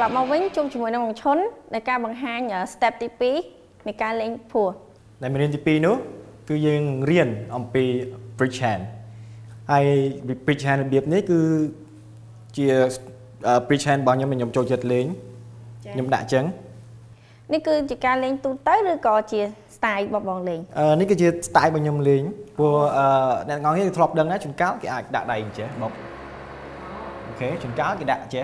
là mau vĩnh chung chung với nông chốn để cả bằng hai nhờ step tp để cả lên phù này mình lên tp nữa cứ riêng riêng ông p bridge hand ai bridge hand là biệt đấy cứ chia bridge hand bao nhiêu mình nhom trôi giật lên nhom đại trắng này cứ chỉ cả lên tu tới rồi có chia style bằng bằng lên này cứ chia style bằng nhom lên của đàn ngón cái thọp đằng đó chúng cáo cái đại đầy chứ bọc ok chúng cáo cái đại chứ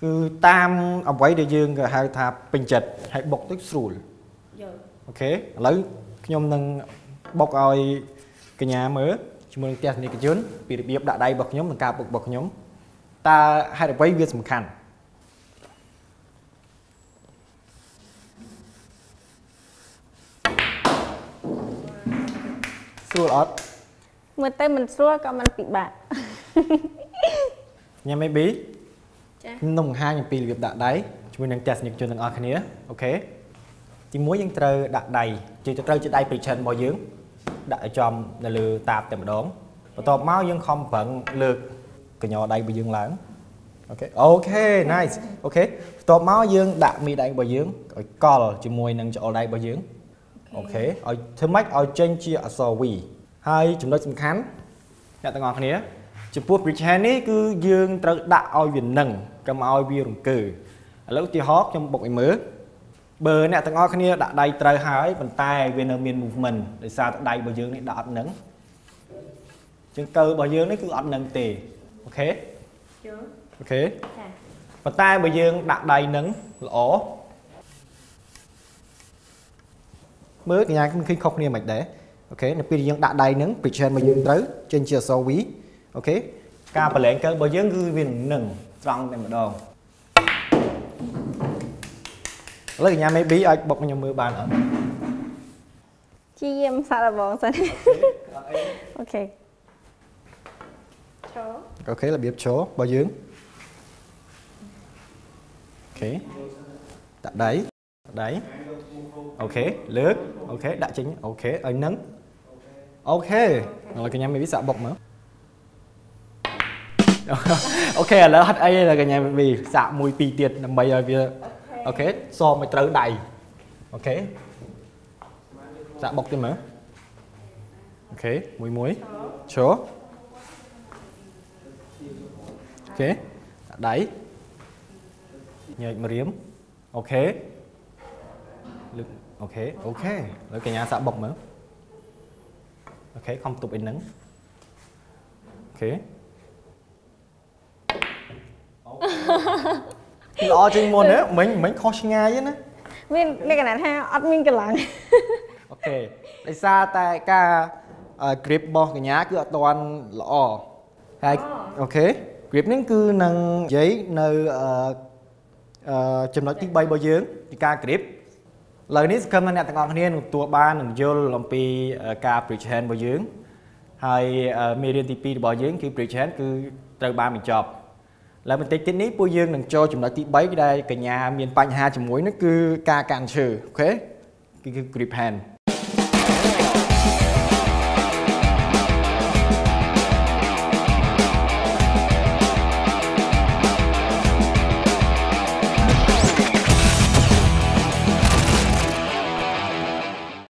cứ tam ông quay để dương rồi hai thạp bình chật hãy bọc tức sủi ok lấy nhom nâng bọc rồi cái nhà mới chúng mình tiệt này cái chốn bị biệp đại đầy bọc nhóm mình cả bọc bọc nhóm ta hai được quay việc tầm khăn sủi ớt mới tay mình sủi còn mình bị bạc nhà máy bí nông hai những pin việc đặt đáy chúng mình đang test những chuyện đang ở cái này ok thì muối những tờ đặt đầy chỉ tờ chỉ đầy bị chân bao dưỡng đặt chòm là lừa tạp để mà đón và to máu nhưng không phận lược cái nhỏ đầy bị dương lãng ok ok nice ok to máu dương đặt mi đầy bao dưỡng call chỉ muối năng cho đầy bao dưỡng ok ở thứ mấy ở trên chia ở so vi hai chúng tôi xin khán đặt đang ở cái này chỉ buộc bridge này cứ dương tờ đặt ao viền nâng cầm ao bia rồng cừ lẩu ti hót trong bọc ấy mớ bờ này thằng o cái này đã đầy tờ hái bàn tay về nâng miền movement để sao đầy bờ dương này đã ẩn nắng chân cơ bờ dương này cứ ẩn nắng tề ok ok bàn tay bờ dương đã đầy nắng lỗ mớ cái nhà khi khóc này mạch đấy ok là bây giờ đã đầy nắng bridge bờ dương tới trên chiều sâu quý ok ca bà lệnh cơ bờ dương cứ viền nâng trăng để mà đòn lấy nhà máy bí ai bọc nhà mưa bàn ở chị em sao là bọn sao ok chó ok là biếp chó bao dưỡng ok đặt đáy đáy ok lướt ok đại chính ok ở nắng ok là cái nhà máy bí xạ bọc mà ok là hết ấy là cái nhà máy bí xạ mùi pì tiệt làm bây giờ ok so mày trớ đầy ok dạ bọc đi mà ok muối muối chó ok đáy nhảy mà riếm ok lực ok ok lấy cái nhà dạ bọc mà ok không tụt đến nắng ok lo chuyên môn nữa mình khó ngay chứ nè mình cái này ha admin cái làng ok tại sao tại ca grip bo cái nhá cứ toàn lo hai ok grip nó cứ nâng giấy nơi chấm nói tiếng bay bao dưỡng thì ca grip lời này cầm anh này thằng con này tua ba nằm vô làm pi ca pretend bao dưỡng hay median tp bao dưỡng khi pretend cứ từ ba mình chọc là mình tích ní bôi dương đừng cho chúng ta tí bấy cái đây cả nhà miền Panh hà chấm muối nó cứ ca càng trừ ok cái grip hand